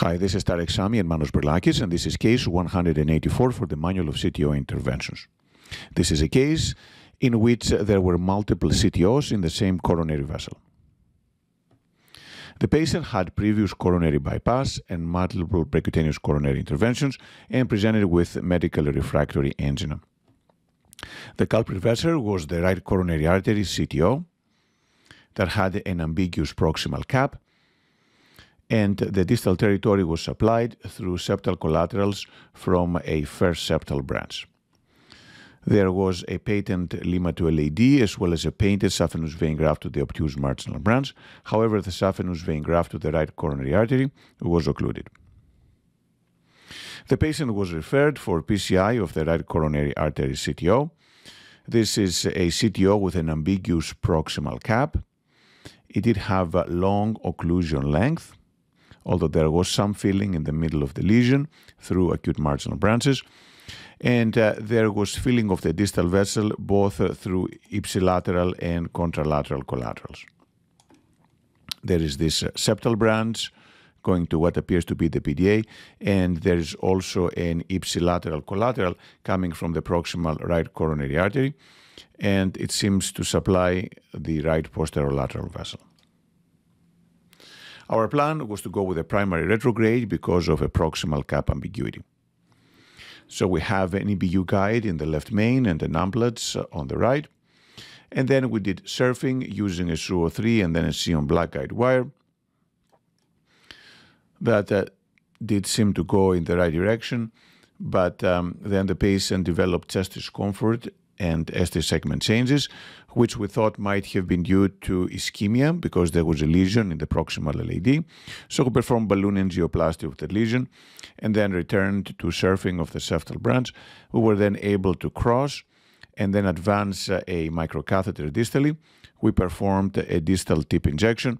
Hi, this is Tarek Sami and Manos Berlakis, and this is case 184 for the Manual of CTO Interventions. This is a case in which there were multiple CTOs in the same coronary vessel. The patient had previous coronary bypass and multiple percutaneous coronary interventions and presented with medically refractory angina. The culprit vessel was the right coronary artery CTO that had an ambiguous proximal cap, and the distal territory was supplied through septal collaterals from a first septal branch. There was a patent LIMA-2-LAD as well as a painted saphenous vein graft to the obtuse marginal branch. However, the saphenous vein graft to the right coronary artery was occluded. The patient was referred for PCI of the right coronary artery CTO. This is a CTO with an ambiguous proximal cap. It did have a long occlusion length, although there was some filling in the middle of the lesion through acute marginal branches. And there was filling of the distal vessel both through ipsilateral and contralateral collaterals. There is this septal branch going to what appears to be the PDA, and there is also an ipsilateral collateral coming from the proximal right coronary artery, and it seems to supply the right posterolateral vessel. Our plan was to go with a primary retrograde because of a proximal cap ambiguity. So we have an EBU guide in the left main and an amplatz on the right. And then we did surfing using a SUO3 and then a Sion black guide wire that did seem to go in the right direction. But then the patient developed chest discomfort and ST segment changes, which we thought might have been due to ischemia because there was a lesion in the proximal LAD. So we performed balloon angioplasty of the lesion and then returned to surfing of the septal branch. We were then able to cross and then advance a microcatheter distally. We performed a distal tip injection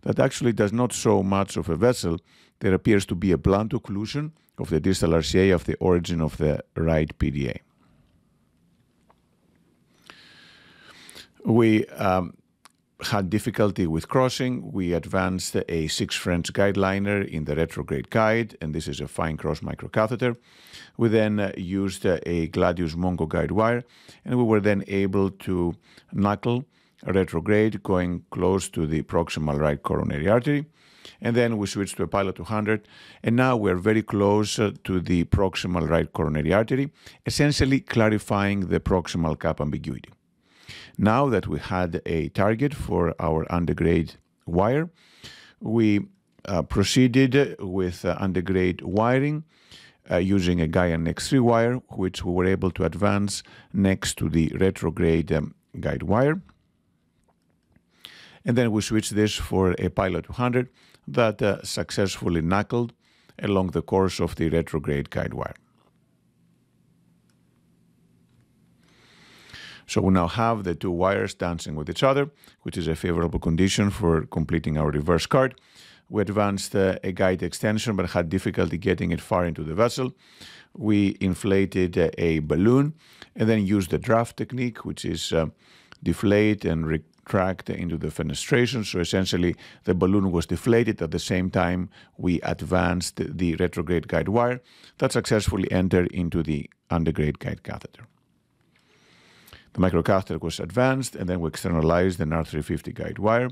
that actually does not show much of a vessel. There appears to be a blunt occlusion of the distal RCA of the origin of the right PDA. We had difficulty with crossing. We advanced a 6 French guideliner in the retrograde guide, and this is a FineCross microcatheter. We then used a Gladius Mongo guide wire, and we were then able to knuckle retrograde going close to the proximal right coronary artery. And then we switched to a Pilot 200, and now we're very close to the proximal right coronary artery, essentially clarifying the proximal cap ambiguity. Now that we had a target for our undergrade wire, we proceeded with undergrade wiring using a Gaia NX3 wire, which we were able to advance next to the retrograde guide wire. And then we switched this for a Pilot 200 that successfully knuckled along the course of the retrograde guide wire. So we now have the two wires dancing with each other, which is a favorable condition for completing our reverse CART. We advanced a guide extension, but had difficulty getting it far into the vessel. We inflated a balloon and then used the DRAFT technique, which is deflate and retract into the fenestration. So essentially, the balloon was deflated. At the same time, we advanced the retrograde guide wire that successfully entered into the undergrade guide catheter. The microcatheter was advanced, and then we externalized an R350 guide wire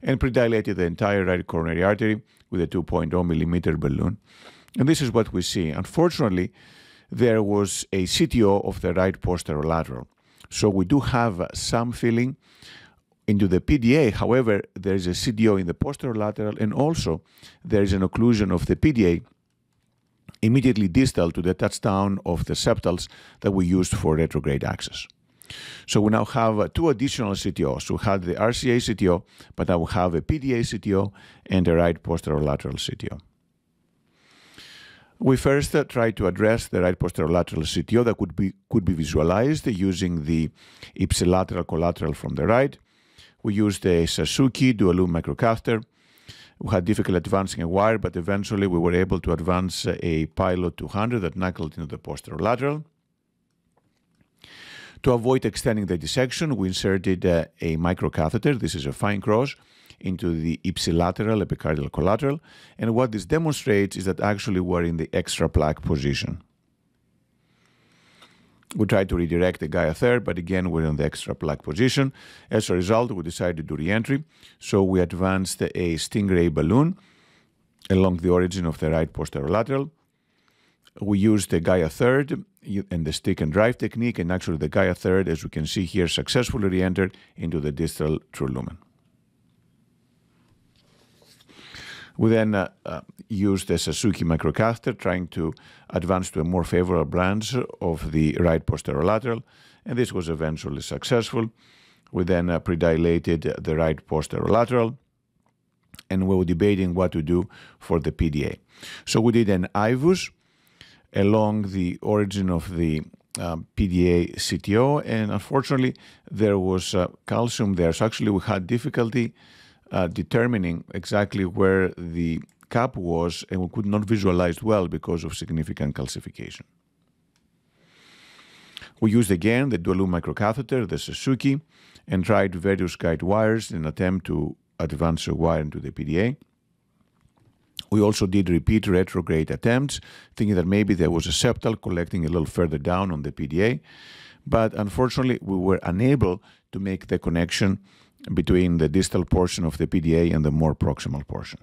and predilated the entire right coronary artery with a 2.0 millimeter balloon. And this is what we see. Unfortunately, there was a CTO of the right posterolateral. So we do have some filling into the PDA. However, there is a CTO in the posterolateral, and also there is an occlusion of the PDA immediately distal to the touchdown of the septals that we used for retrograde access. So we now have two additional CTOs. We had the RCA CTO, but now we have a PDA CTO and a right posterolateral CTO. We first tried to address the right posterolateral CTO that could be visualized using the ipsilateral collateral from the right. We used a Sasuke dual-loop microcatheter. We had difficulty advancing a wire, but eventually we were able to advance a Pilot 200 that knuckled into the posterolateral. To avoid extending the dissection, we inserted a microcatheter. This is a FineCross into the ipsilateral epicardial collateral. And what this demonstrates is that actually we're in the extra plaque position. We tried to redirect the Gaia III, but again, we're in the extra plaque position. As a result, we decided to re-entry. So we advanced a Stingray balloon along the origin of the right posterolateral. We used the Gaia III and the stick and drive technique, and actually the Gaia III, as we can see here, successfully re-entered into the distal true lumen. We then used the Sasuke microcatheter, trying to advance to a more favorable branch of the right posterolateral, and this was eventually successful. We then predilated the right posterolateral, and we were debating what to do for the PDA. So we did an IVUS along the origin of the PDA CTO, and unfortunately there was calcium there, so actually we had difficulty determining exactly where the cap was, and we could not visualize well because of significant calcification. We used again the dual loop microcatheter, the Sasuke, and tried various guide wires in an attempt to advance a wire into the PDA. We also did repeat retrograde attempts, thinking that maybe there was a septal collecting a little further down on the PDA, but unfortunately we were unable to make the connection between the distal portion of the PDA and the more proximal portion.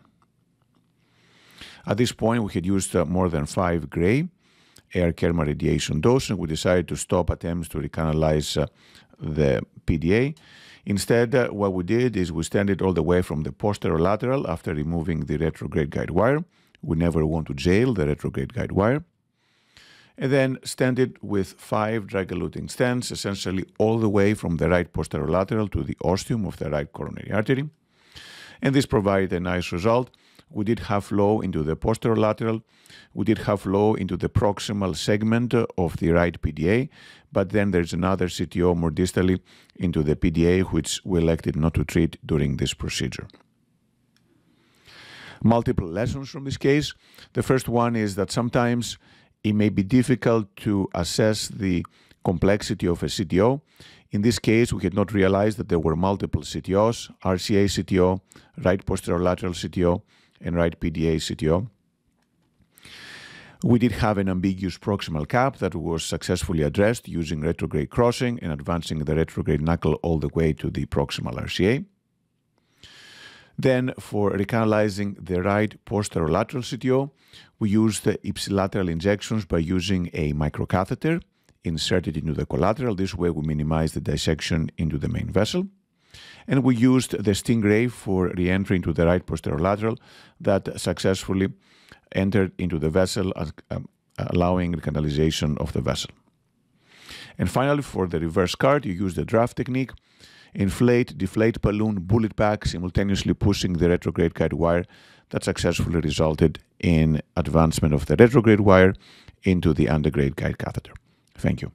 At this point, we had used more than 5 gray air kerma radiation dose, and we decided to stop attempts to recanalize the PDA. Instead, what we did is we extended it all the way from the posterolateral after removing the retrograde guide wire. We never want to jail the retrograde guide wire. And then extended with 5 drag-eluting stents, essentially all the way from the right posterolateral to the ostium of the right coronary artery. And this provided a nice result. We did have flow into the posterolateral. We did have flow into the proximal segment of the right PDA, but then there's another CTO more distally into the PDA, which we elected not to treat during this procedure. Multiple lessons from this case. The first one is that sometimes it may be difficult to assess the complexity of a CTO. In this case, we had not realized that there were multiple CTOs, RCA CTO, right posterolateral CTO, and right PDA CTO. We did have an ambiguous proximal cap that was successfully addressed using retrograde crossing and advancing the retrograde knuckle all the way to the proximal RCA. Then, for recanalizing the right posterolateral CTO, we used the ipsilateral injections by using a microcatheter inserted into the collateral. This way, we minimize the dissection into the main vessel. And we used the Stingray for re-entry into the right posterolateral that successfully entered into the vessel, allowing recanalization of the vessel. And finally, for the reverse CART, you use the DRAFT technique. Inflate, deflate balloon, bullet back, simultaneously pushing the retrograde guide wire. That successfully resulted in advancement of the retrograde wire into the undergrade guide catheter. Thank you.